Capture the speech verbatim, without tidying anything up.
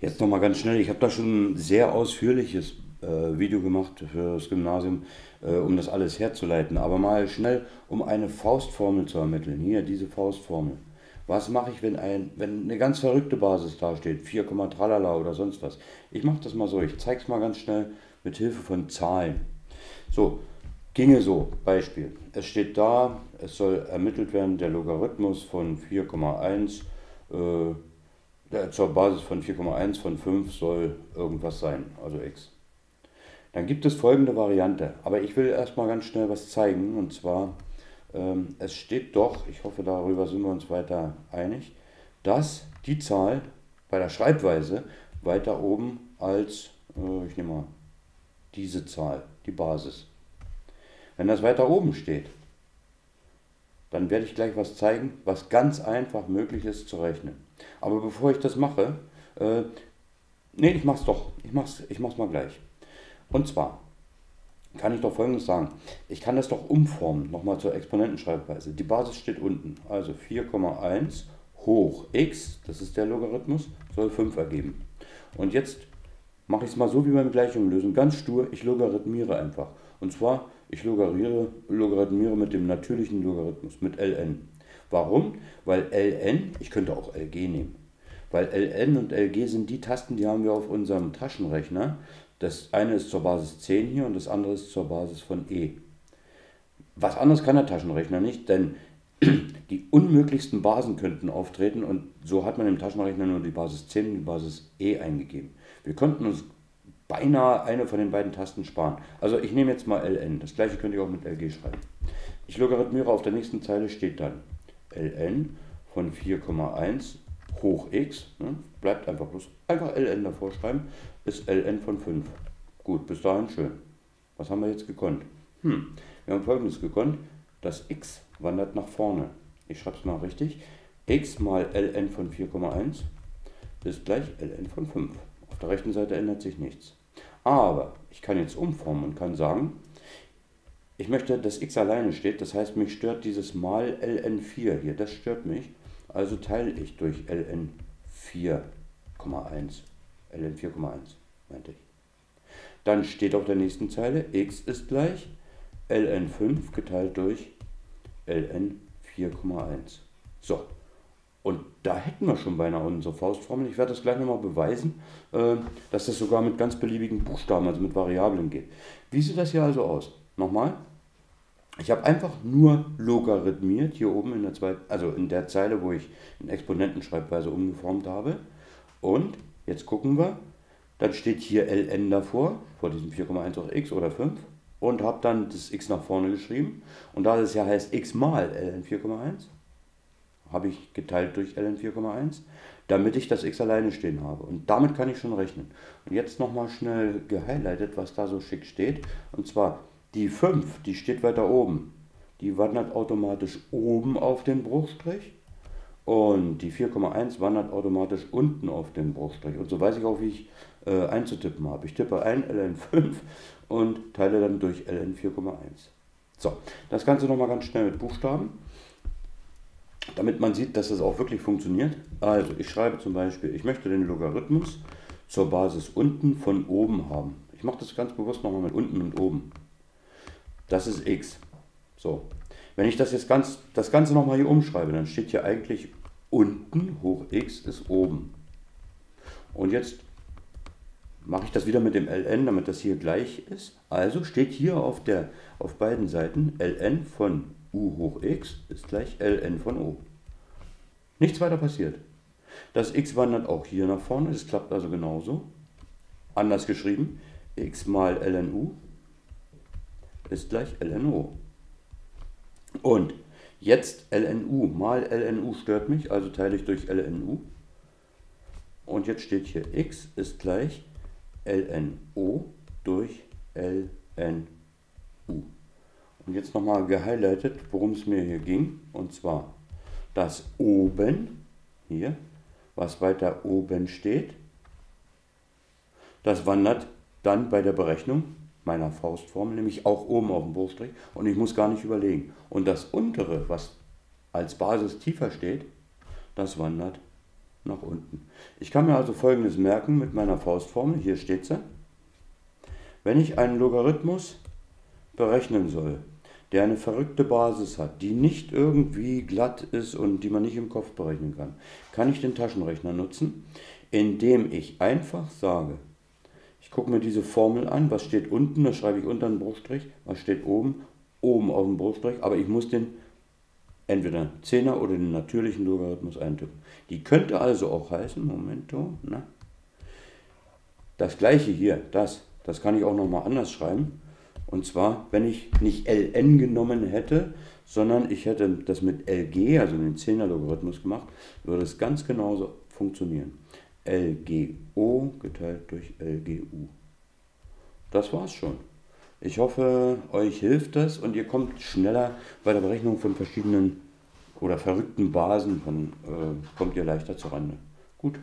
Jetzt nochmal ganz schnell, ich habe da schon ein sehr ausführliches äh, Video gemacht für das Gymnasium, äh, um das alles herzuleiten. Aber mal schnell, um eine Faustformel zu ermitteln. Hier, diese Faustformel. Was mache ich, wenn, ein, wenn eine ganz verrückte Basis dasteht? vier, tralala oder sonst was. Ich mache das mal so, ich zeige es mal ganz schnell mit Hilfe von Zahlen. So, ginge so, Beispiel. Es steht da, es soll ermittelt werden, der Logarithmus von vier Komma eins äh, zur Basis von vier Komma eins von fünf soll irgendwas sein, also x. Dann gibt es folgende Variante, aber ich will erstmal ganz schnell was zeigen, und zwar, ähm, es steht doch, ich hoffe, darüber sind wir uns weiter einig, dass die Zahl bei der Schreibweise weiter oben als, äh, ich nehme mal, diese Zahl, die Basis. Wenn das weiter oben steht, dann werde ich gleich was zeigen, was ganz einfach möglich ist zu rechnen. Aber bevor ich das mache, äh, nee, ich mach's doch, ich mach's, ich mach's mal gleich. Und zwar kann ich doch Folgendes sagen, ich kann das doch umformen, nochmal zur Exponentenschreibweise. Die Basis steht unten, also vier Komma eins hoch x, das ist der Logarithmus, soll fünf ergeben. Und jetzt mache ich es mal so wie beim Gleichungslösen, ganz stur, ich logarithmiere einfach. Und zwar, ich logariere, logarithmiere mit dem natürlichen Logarithmus, mit ln. Warum? Weil ln, ich könnte auch lg nehmen, weil ln und lg sind die Tasten, die haben wir auf unserem Taschenrechner. Das eine ist zur Basis zehn hier und das andere ist zur Basis von e. Was anderes kann der Taschenrechner nicht, denn die unmöglichsten Basen könnten auftreten und so hat man im Taschenrechner nur die Basis zehn und die Basis e eingegeben. Wir konnten uns beinahe eine von den beiden Tasten sparen. Also ich nehme jetzt mal ln, das gleiche könnt ihr auch mit lg schreiben. Ich logarithmiere, auf der nächsten Zeile steht dann ln von vier Komma eins hoch x, ne? Bleibt einfach bloß, einfach ln davor schreiben, ist ln von fünf. Gut, bis dahin schön. Was haben wir jetzt gekonnt? Hm, wir haben Folgendes gekonnt, das x wandert nach vorne. Ich schreibe es mal richtig, x mal ln von vier Komma eins ist gleich ln von fünf. Auf der rechten Seite ändert sich nichts. Aber ich kann jetzt umformen und kann sagen, ich möchte, dass x alleine steht, das heißt, mich stört dieses mal ln vier hier, das stört mich. Also teile ich durch ln vier Komma eins, ln vier Komma eins meinte ich. Dann steht auf der nächsten Zeile, x ist gleich ln fünf geteilt durch ln vier Komma eins. So. Und da hätten wir schon beinahe unsere Faustformel. Ich werde das gleich nochmal beweisen, dass das sogar mit ganz beliebigen Buchstaben, also mit Variablen geht. Wie sieht das hier also aus? Nochmal, ich habe einfach nur logarithmiert, hier oben in der zweiten, also in der Zeile, wo ich in Exponentenschreibweise umgeformt habe. Und jetzt gucken wir, dann steht hier ln davor, vor diesem vier Komma eins auf x oder fünf. Und habe dann das x nach vorne geschrieben. Und da das ja heißt x mal ln vier Komma eins, habe ich geteilt durch ln vier Komma eins, damit ich das x alleine stehen habe. Und damit kann ich schon rechnen. Und jetzt nochmal schnell gehighlightet, was da so schick steht. Und zwar die fünf, die steht weiter oben. Die wandert automatisch oben auf den Bruchstrich. Und die vier Komma eins wandert automatisch unten auf den Bruchstrich. Und so weiß ich auch, wie ich äh, einzutippen habe. Ich tippe ein ln fünf und teile dann durch ln vier Komma eins. So, das Ganze nochmal ganz schnell mit Buchstaben, damit man sieht, dass das auch wirklich funktioniert. Also ich schreibe zum Beispiel, ich möchte den Logarithmus zur Basis unten von oben haben. Ich mache das ganz bewusst nochmal mit unten und oben. Das ist x. So, wenn ich das jetzt ganz, das Ganze nochmal hier umschreibe, dann steht hier eigentlich unten hoch x ist oben. Und jetzt mache ich das wieder mit dem ln, damit das hier gleich ist. Also steht hier auf, der, auf beiden Seiten ln von u hoch x ist gleich ln von o. Nichts weiter passiert. Das x wandert auch hier nach vorne, das klappt also genauso. Anders geschrieben, x mal ln u ist gleich ln o. Und jetzt ln u mal ln u stört mich, also teile ich durch ln u. Und jetzt steht hier x ist gleich ln o durch ln u. Und jetzt nochmal gehighlightet, worum es mir hier ging. Und zwar, dass oben, hier, was weiter oben steht, das wandert dann bei der Berechnung meiner Faustformel, nämlich auch oben auf dem Bruchstrich. Und ich muss gar nicht überlegen. Und das untere, was als Basis tiefer steht, das wandert nach unten. Ich kann mir also Folgendes merken mit meiner Faustformel, hier steht sie. Wenn ich einen Logarithmus berechnen soll, der eine verrückte Basis hat, die nicht irgendwie glatt ist und die man nicht im Kopf berechnen kann, kann ich den Taschenrechner nutzen, indem ich einfach sage, ich gucke mir diese Formel an, was steht unten, das schreibe ich unter einen Bruchstrich, was steht oben, oben auf dem Bruchstrich, aber ich muss den entweder Zehner oder den natürlichen Logarithmus eintippen. Die könnte also auch heißen, Momento, na, das gleiche hier, das, das kann ich auch nochmal anders schreiben. Und zwar, wenn ich nicht Ln genommen hätte, sondern ich hätte das mit Lg, also den Zehner Logarithmus gemacht, würde es ganz genauso funktionieren. Lgo geteilt durch Lgu. Das war's schon. Ich hoffe, euch hilft das und ihr kommt schneller bei der Berechnung von verschiedenen oder verrückten Basen, von, äh, kommt ihr leichter zurande. Gut.